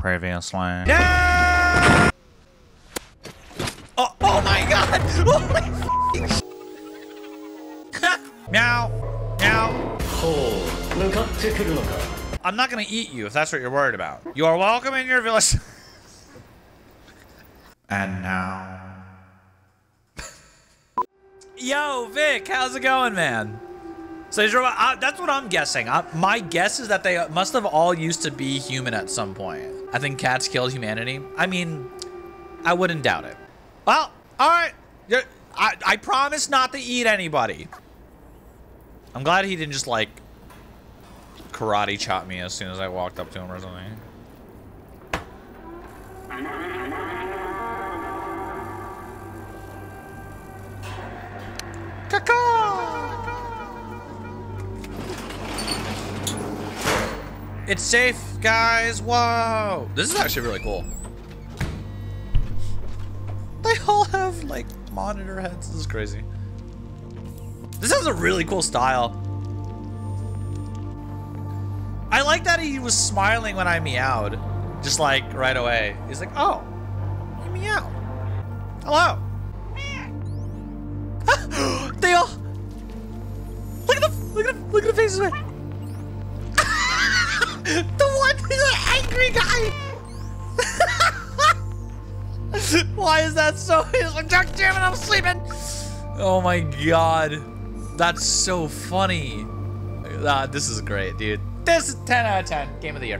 previously. Yeah! Oh my god! Holy f***ing meow! Meow! I'm not gonna eat you if that's what you're worried about. You are welcome in your village. And now... Yo, Vic, how's it going, man? So that's what I'm guessing. My guess is that they must have all used to be human at some point. I think cats killed humanity. I mean, I wouldn't doubt it. Well, all right. I promise not to eat anybody. I'm glad he didn't just, like, karate chop me as soon as I walked up to him or something. It's safe, guys. Whoa. This is actually really cool. They all have, like, monitor heads. This is crazy. This has a really cool style. I like that he was smiling when I meowed. Just, like, right away. He's like, oh, you meow. Hello. They all look at the faces. Right? The one is an angry guy. Why is that so? He's like, God damn it, I'm sleeping. Oh my god, that's so funny. This is great, dude. This is 10 out of 10. Game of the year.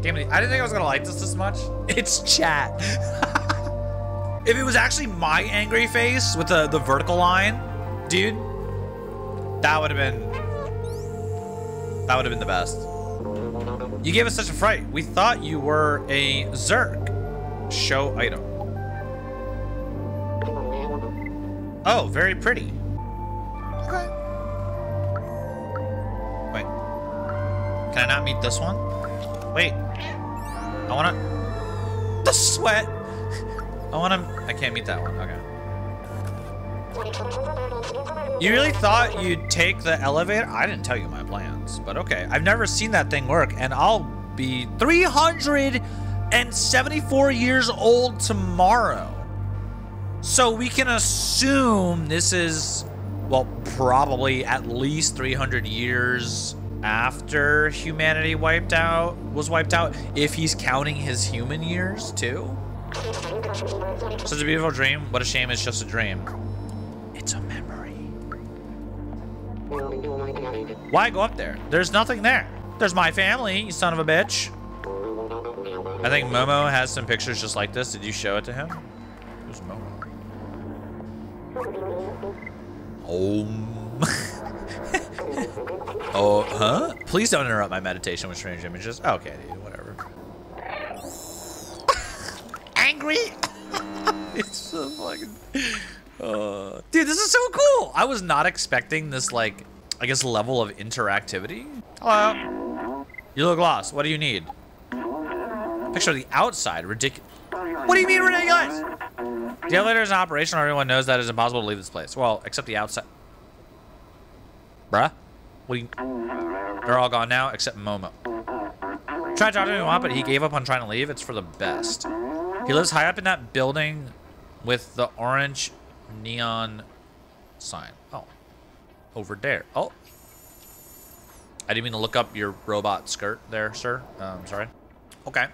Game of the year. I didn't think I was gonna like this much. It's chat. If it was actually my angry face with the vertical line, dude, that would have been the best. You gave us such a fright. We thought you were a Zerg. Show item. Oh, very pretty. Okay. Wait. Can I not meet this one? Wait. I wanna... The sweat! I can't meet that one. Okay. You really thought you'd take the elevator? I didn't tell you my plans, but okay. I've never seen that thing work, and I'll be 374 years old tomorrow. So we can assume this is, well, probably at least 300 years after humanity was wiped out, if he's counting his human years too. Such a beautiful dream. What a shame it's just a dream. It's a memory. Why go up there? There's nothing there. There's my family, you son of a bitch. I think Momo has some pictures just like this. Did you show it to him? Who's Momo? Oh. Oh, huh? Please don't interrupt my meditation with strange images. Okay, dude, whatever. Angry. It's so fucking dude, this is so cool. I was not expecting this, like, I guess, level of interactivity. Hello, you look lost. What do you need? Picture of the outside. Ridiculous. What do you mean ridiculous? The elevator is not operational. Everyone knows that it's impossible to leave this place. Well, except the outside. Bruh, what do you... They're all gone now except Momo. Try to talk to him if you want, but he gave up on trying to leave. It's for the best. He lives high up in that building with the orange neon sign. Oh, over there. Oh, I didn't mean to look up your robot skirt there, sir. Sorry. Okay.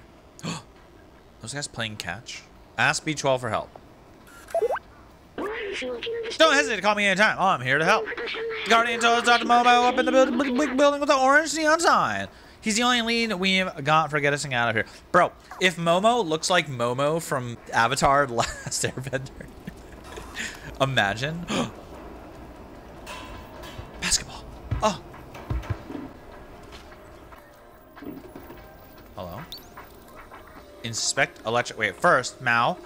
Those guys playing catch. Ask B12 for help. Don't hesitate to call me anytime. Oh, I'm here to help. The Guardian told us Dr. Momo up in the building with the orange neon sign. He's the only lead we've got for getting out of here. Bro, if Momo looks like Momo from Avatar Last Airbender, imagine. Basketball. Oh. Hello? Inspect electric. Wait, first, Mao.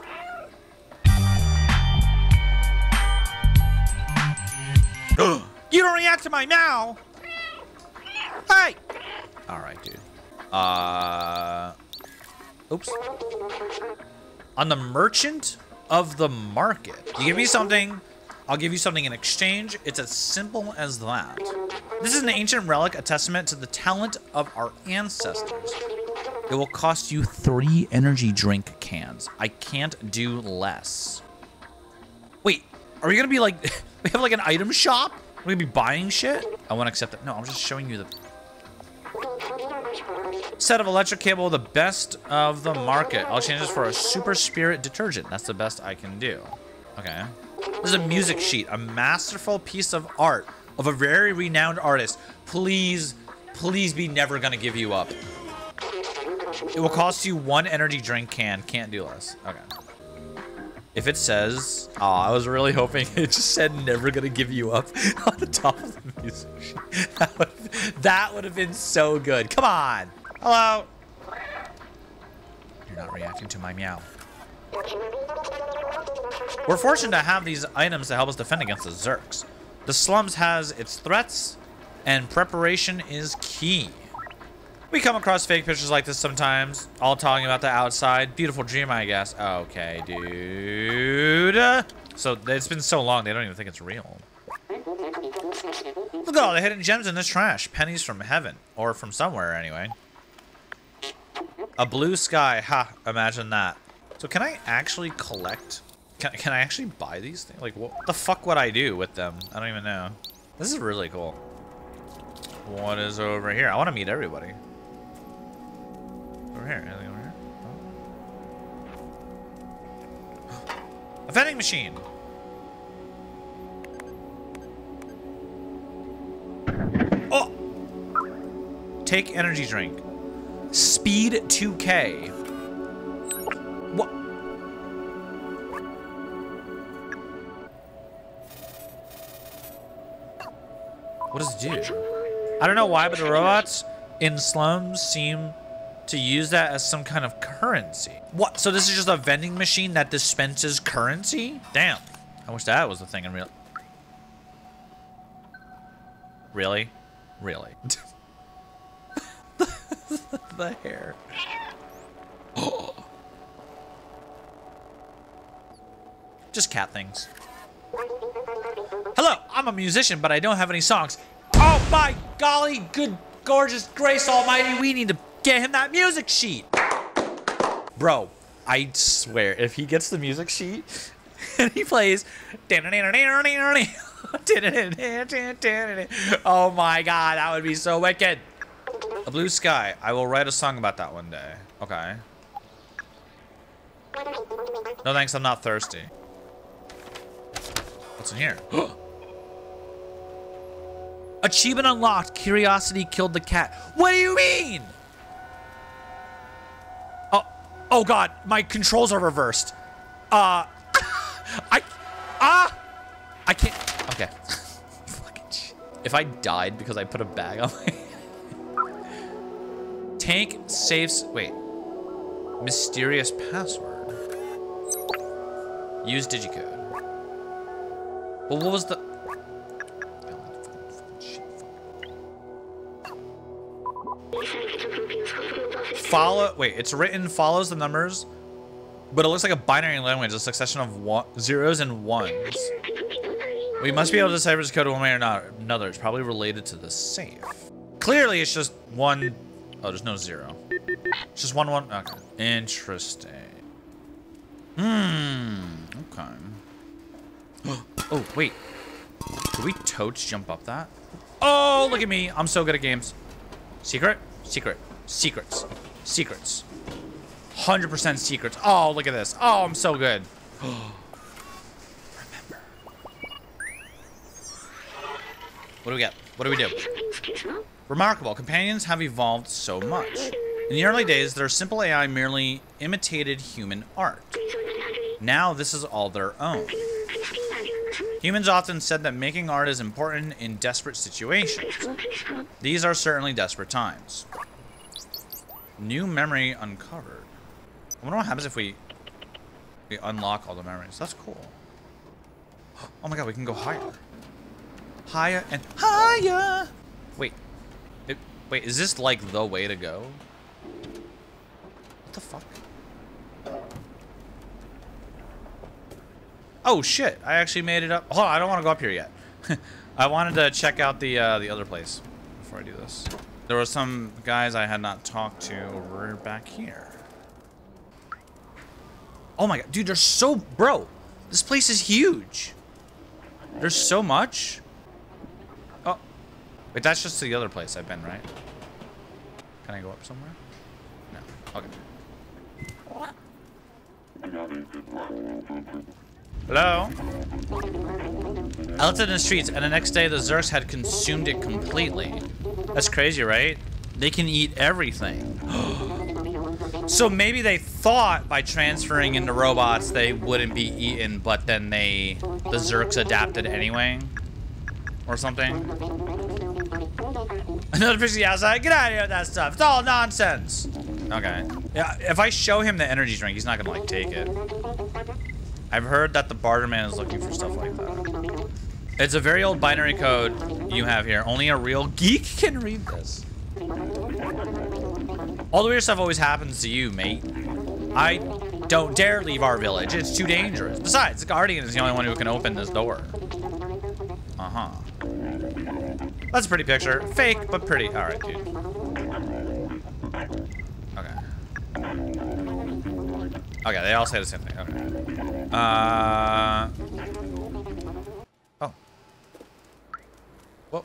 You don't react to my Mao! Hey! All right, dude. Oops. On the merchant of the market. You give me something, I'll give you something in exchange. It's as simple as that. This is an ancient relic, a testament to the talent of our ancestors. It will cost you 3 energy drink cans. I can't do less. Wait, are we gonna be like, we have like an item shop? We're gonna be buying shit? I wanna accept that. No, I'm just showing you the set of electric cable, the best of the market. I'll change this for a super spirit detergent. That's the best I can do. Okay. This is a music sheet, a masterful piece of art of a very renowned artist. Please, please be never gonna give you up. It will cost you 1 energy drink can. Can't do less. Okay. If it says, oh, I was really hoping it just said never gonna give you up on the top of the music sheet. That would have been so good. Come on. Hello. You're not reacting to my meow. We're fortunate to have these items to help us defend against the Zerks. The slums has its threats, and preparation is key. We come across fake pictures like this sometimes, all talking about the outside. Beautiful dream, I guess. Okay, dude. So it's been so long, they don't even think it's real. Look at all the hidden gems in this trash. Pennies from heaven, or from somewhere anyway. A blue sky, ha, imagine that. So can I actually collect? Can I actually buy these things? Like, what the fuck would I do with them? I don't even know. This is really cool. What is over here? I want to meet everybody. Over here, anything over here? Oh. A vending machine! Oh! Take energy drink. Speed 2K. What does it do? I don't know why, but the robots in slums seem to use that as some kind of currency. What? So this is just a vending machine that dispenses currency? Damn. I wish that was the thing in real. Really? Really? The hair. Just cat things. Hello, I'm a musician, but I don't have any songs. Oh my golly, good gorgeous grace almighty, we need to get him that music sheet. Bro, I swear, if he gets the music sheet and he plays... Oh my god, that would be so wicked. A blue sky, I will write a song about that one day. Okay. No thanks, I'm not thirsty. What's in here? Achievement unlocked. Curiosity killed the cat. What do you mean? Oh, oh god, my controls are reversed. I can't. Okay. Fucking shit. If I died because I put a bag on my tank saves. Wait. Mysterious password. Use digicode. Well, what was the... Follow... Wait, it's written follows the numbers, but it looks like a binary language, a succession of zeros and ones. We must be able to decipher this code one way or not, another. It's probably related to the safe. Clearly, it's just one... Oh, there's no zero. It's just one, one... Okay. Interesting. Hmm. Okay. Oh, wait. Can we totes jump up that? Oh, look at me. I'm so good at games. Secret? Secret. Secrets. Secrets. 100% secrets. Oh, look at this. Oh, I'm so good. Remember. What do we get? What do we do? Remarkable. Companions have evolved so much. In the early days, their simple AI merely imitated human art. Now this is all their own. Humans often said that making art is important in desperate situations. These are certainly desperate times. New memory uncovered. I wonder what happens if we unlock all the memories. That's cool. Oh my god, we can go higher. Higher and higher! Wait. Wait, is this like the way to go? What the fuck? Oh shit, I actually made it up. Hold on, I don't want to go up here yet. I wanted to check out the other place before I do this. There were some guys I had not talked to over back here. Oh my god, dude, there's so... Bro, this place is huge. There's so much. Oh. Wait, that's just the other place I've been, right? Can I go up somewhere? No. Okay. Hello? I looked in the streets, and the next day the Zerks had consumed it completely. That's crazy, right? They can eat everything. So maybe they thought by transferring into robots they wouldn't be eaten, but then the Zerks adapted anyway, or something. Another fishy outside. Get out of here with that stuff. It's all nonsense. Okay. Yeah. If I show him the energy drink, he's not gonna like take it. I've heard that the barterman is looking for stuff like that. It's a very old binary code you have here. Only a real geek can read this. All the weird stuff always happens to you, mate. I don't dare leave our village. It's too dangerous. Besides, the Guardian is the only one who can open this door. Uh-huh. That's a pretty picture. Fake, but pretty. All right, dude. Okay. Okay, they all say the same thing. Okay. Oh. Whoa.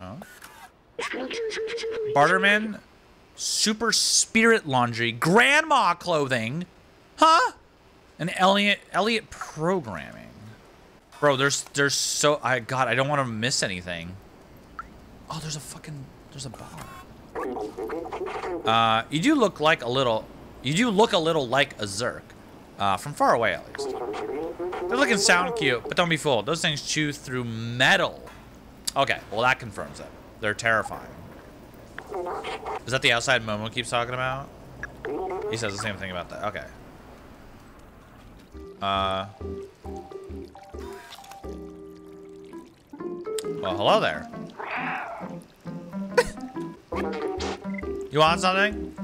Oh. Barterman... Super Spirit Laundry, Grandma Clothing, huh? And Elliot Programming. Bro, there's so God, I don't want to miss anything. Oh, there's a bar. You do look a little like a Zerk, from far away at least. They look and sound cute, but don't be fooled. Those things chew through metal. Okay, well that confirms it. They're terrifying. Is that the outside Momo keeps talking about? He says the same thing about that. Okay. Well, hello there. You want something?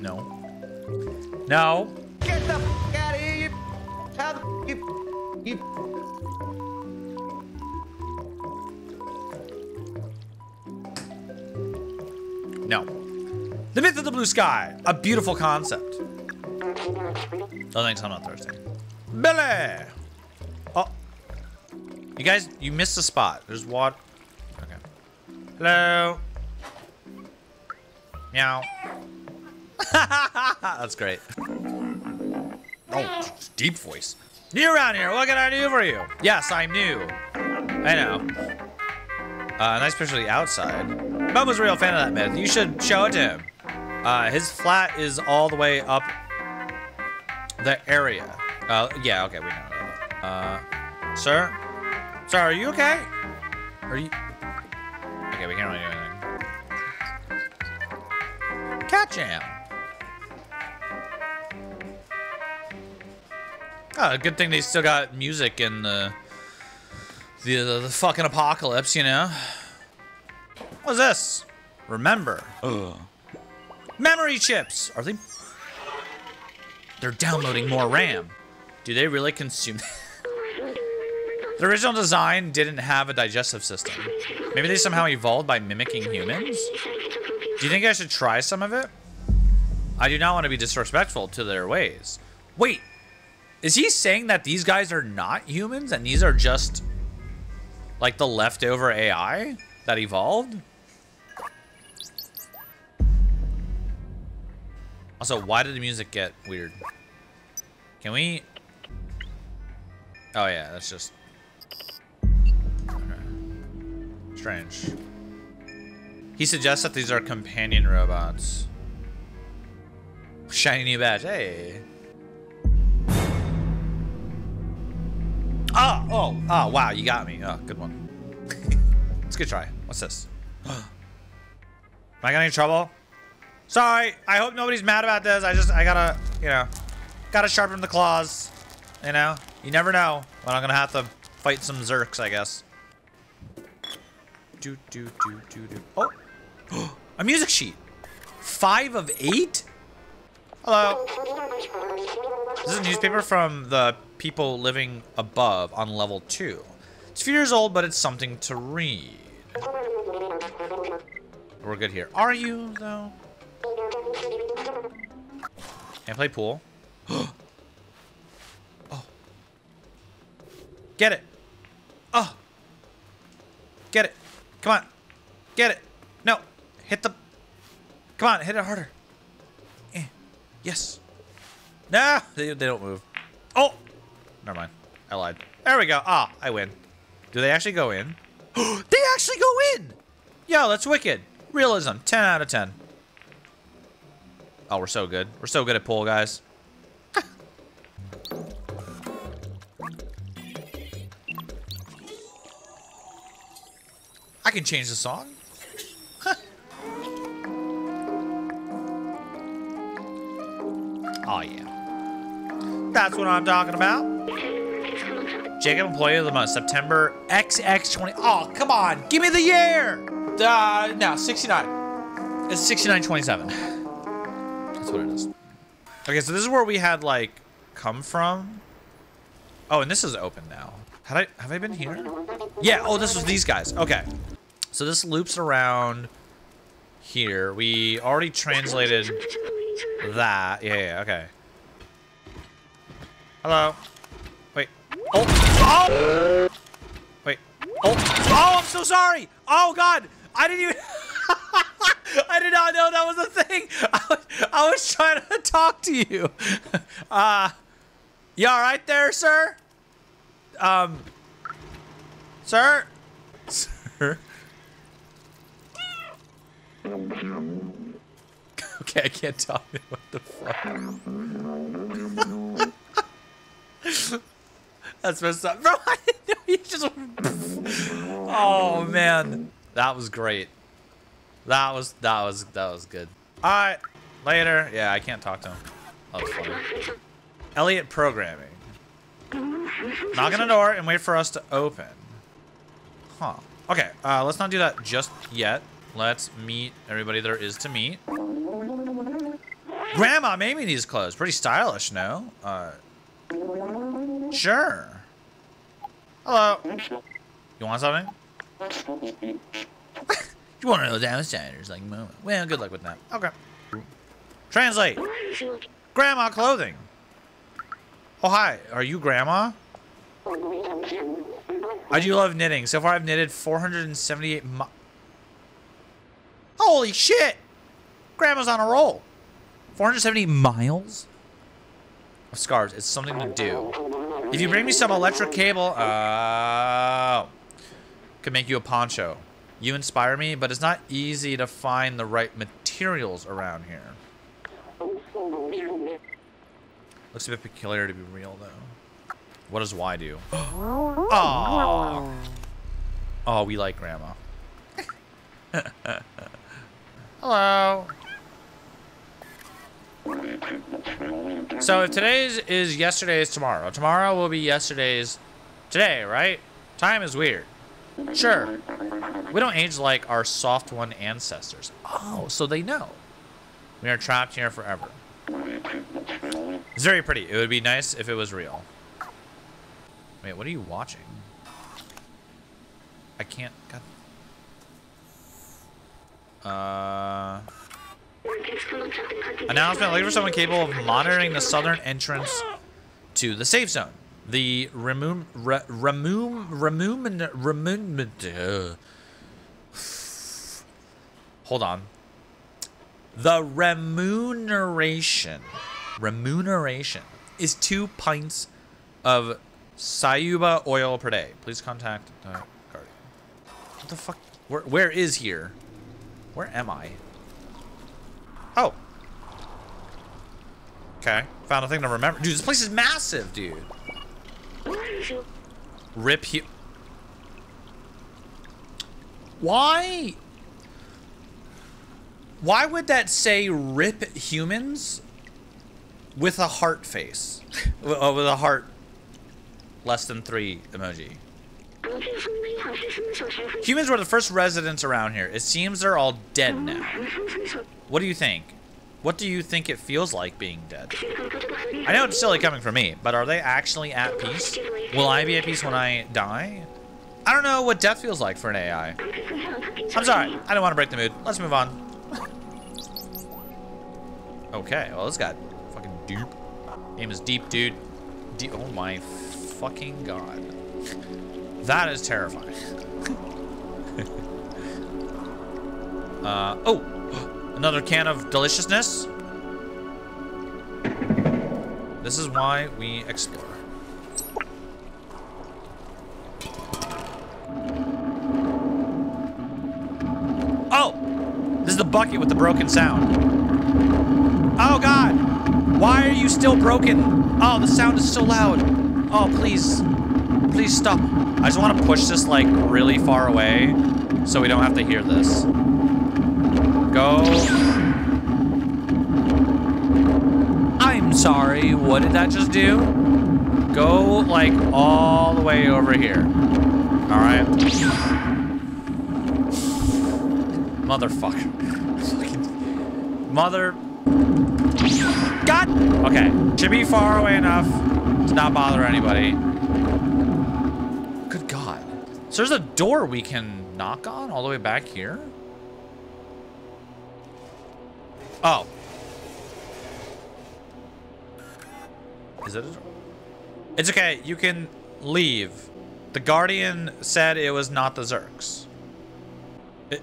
No. No. Get the f out of here. How the f you... No. The Myth of the Blue Sky. A beautiful concept. Oh, thanks. I'm not thirsty. Billy! Oh. You guys, you missed a spot. There's water. Okay. Hello. Meow. That's great. Oh, deep voice. New around here. What can I do for you? Yes, I'm new. I know. Nice picture of the outside. Bub was a real fan of that myth. You should show it to him. His flat is all the way up the area. Yeah, okay, we know. Sir? Sir, are you okay? Are you... Okay, we can't really do anything. Catch him. Oh, good thing they still got music in the fucking apocalypse, you know? What's this? Remember. Ugh. Memory chips! Are they... They're downloading more RAM. Do they really consume... The original design didn't have a digestive system. Maybe they somehow evolved by mimicking humans? Do you think I should try some of it? I do not want to be disrespectful to their ways. Wait! Is he saying that these guys are not humans and these are just like the leftover AI that evolved? Also, why did the music get weird? Can we? Oh yeah, that's just okay. Strange. He suggests that these are companion robots. Shiny new badge, hey. Oh, wow, you got me. Oh, good one. Let's get a try. What's this? Am I getting in trouble? Sorry, I hope nobody's mad about this. I gotta, you know, gotta sharpen the claws. You know, you never know when I'm gonna have to fight some Zerks, I guess. Oh, a music sheet. 5 of 8? Hello. This is a newspaper from the people living above on level 2. It's a few years old, but it's something to read. We're good here. Are you, though? Can't play pool. Oh. Get it. Oh. Get it. Come on. Get it. No. Hit the... Come on. Hit it harder. Eh. Yes. Nah. They don't move. Oh. Never mind. I lied. There we go. Ah, I win. Do they actually go in? They actually go in! Yo, that's wicked. Realism. 10 out of 10. Oh, we're so good. We're so good at pool, guys. I can change the song. Oh, yeah. That's what I'm talking about. Jacob, Employee of the Month, September XX20. Oh, come on. Give me the year. No, 69. It's 6927. That's what it is. Okay, so this is where we had, like, come from. Oh, and this is open now. Have I been here? Yeah, oh, this was these guys. Okay. So this loops around here. We already translated that. Yeah, okay. Hello. Wait. Oh. Oh! Wait. Oh. Oh, I'm so sorry! Oh, God! I didn't even... I did not know that was a thing! I was trying to talk to you. You all right there, sir? Sir? Sir? Okay, I can't tell you what the fuck. That's messed up. Bro, I didn't know you just... Oh, man. That was great. That was good. All right. Later. Yeah, I can't talk to him. That was funny. Elliot programming. Knock on the door and wait for us to open. Huh. Okay, let's not do that just yet. Let's meet everybody there is to meet. Grandma made me these clothes. Pretty stylish, no? Sure. Hello. You want something? You want to know the downstairs, like, Momo. Well, good luck with that. Okay. Translate. Grandma clothing. Oh, hi. Are you Grandma? I do love knitting. So far, I've knitted 478 miles. Holy shit! Grandma's on a roll. 470 miles of scarves. It's something to do. If you bring me some electric cable, could make you a poncho. You inspire me, but it's not easy to find the right materials around here. Looks a bit peculiar to be real, though. What does Y do? Oh, oh, we like Grandma. Hello. So if today's is yesterday's tomorrow, tomorrow will be yesterday's today, right? Time is weird. Sure. We don't age like our soft one ancestors. Oh, so they know. We are trapped here forever. It's very pretty. It would be nice if it was real. Wait, what are you watching? I can't... God. Announcement. Looking for someone capable of monitoring the southern entrance to the safe zone. The hold on. The remuneration is 2 pints of Sayuba oil per day. Please contact the guardian. What the fuck? Where is here? Where am I? Oh. Okay. Found a thing to remember. Dude, this place is massive, dude. Rip here. Why? Why would that say rip humans with a heart face? With a heart less than 3 emoji. Humans were the first residents around here. It seems they're all dead now. What do you think? What do you think it feels like being dead? I know it's silly coming from me, but are they actually at peace? Will I be at peace when I die? I don't know what death feels like for an AI. I'm sorry. I don't want to break the mood. Let's move on. Okay. Well, this got fucking deep. Aim is deep, dude. Deep. Oh, my fucking God. That is terrifying. Oh, another can of deliciousness. This is why we explore. Oh, this is the bucket with the broken sound. Oh God, why are you still broken? Oh, the sound is so loud. Oh, please, please stop. I just want to push this like really far away so we don't have to hear this. Go. Sorry, what did that just do? Go like all the way over here. All right. Motherfucker. Mother. God. Okay. Should be far away enough to not bother anybody. Good God. So there's a door we can knock on all the way back here? Oh. Is it a door? It's okay. You can leave. The Guardian said it was not the Zerks.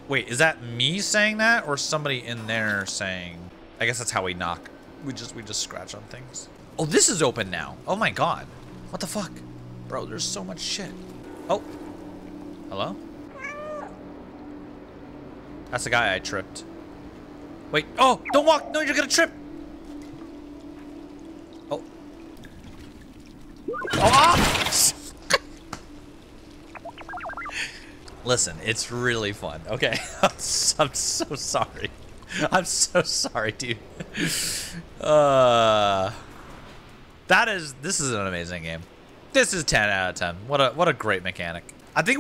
Wait, is that me saying that or somebody in there saying? I guess that's how we knock. We just scratch on things. Oh, this is open now. Oh my God. What the fuck? Bro, there's so much shit. Oh. Hello? That's the guy I tripped. Wait. Oh, don't walk. No, you're gonna trip. Oh! Listen, it's really fun. Okay, I'm so sorry. I'm so sorry, dude. This is an amazing game. This is 10 out of 10. What a great mechanic. I think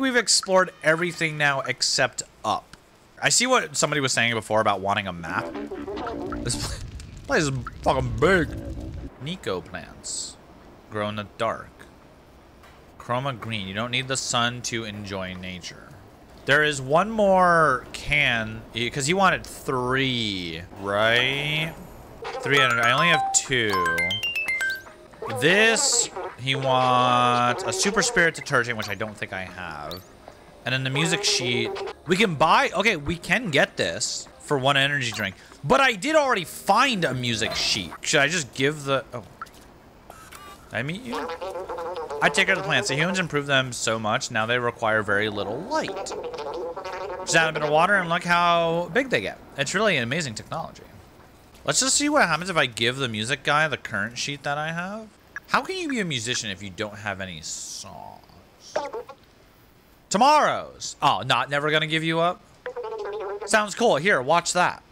we've explored everything now except up. I see what somebody was saying before about wanting a map. This place is fucking big. Nico plants. Grow in the dark. Chroma green. You don't need the sun to enjoy nature. There is one more can, because he wanted 3, right? 300. I only have 2. This, he wants a super spirit detergent, which I don't think I have. And then the music sheet. We can buy, okay, we can get this for 1 energy drink. But I did already find a music sheet. Should I just give the, oh. I meet you? I take care of the plants. The humans improved them so much, now they require very little light. Just add a bit of water and look how big they get. It's really an amazing technology. Let's just see what happens if I give the music guy the current sheet that I have. How can you be a musician if you don't have any songs? Tomorrow's. Oh, not never gonna give you up? Sounds cool. Here, watch that.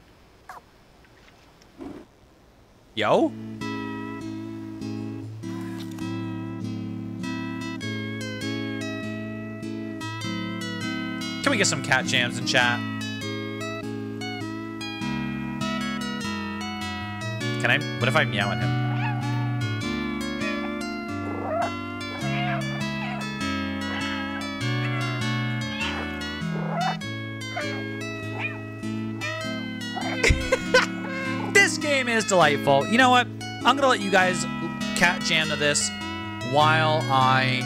Yo? Can we get some cat jams in chat? Can I? What if I meow at him? This game is delightful. You know what? I'm going to let you guys cat jam to this while I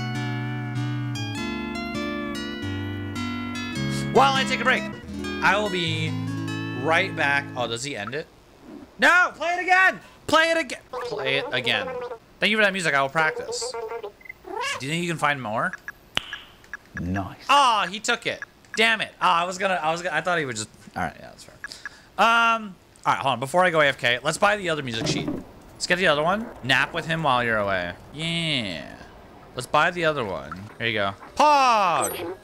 take a break. I will be right back. Oh, does he end it? No, play it again. Play it again. Play it again. Thank you for that music. I will practice. Do you think you can find more? Nice. Oh, he took it. Damn it. Oh, I thought he would just, all right. Yeah, that's fair. All right, hold on. Before I go AFK, let's buy the other music sheet. Let's get the other one. Nap with him while you're away. Yeah. Let's buy the other one. Here you go. Pog.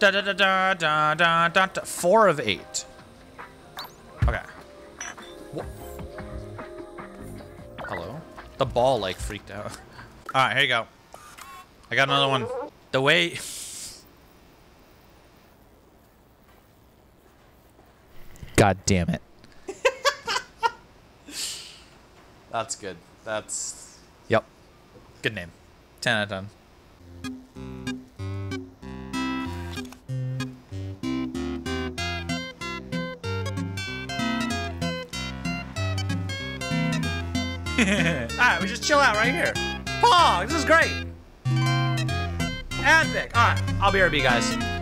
Da, da, da, da, da, da, da, da. 4 of 8. Okay. Hello? The ball like freaked out. All right, here you go. I got another one. The way. God damn it. That's good. That's... Yep. Good name. 10 out of 10. Alright, we just chill out right here. Pog, this is great. Epic. Alright, I'll be right back, guys.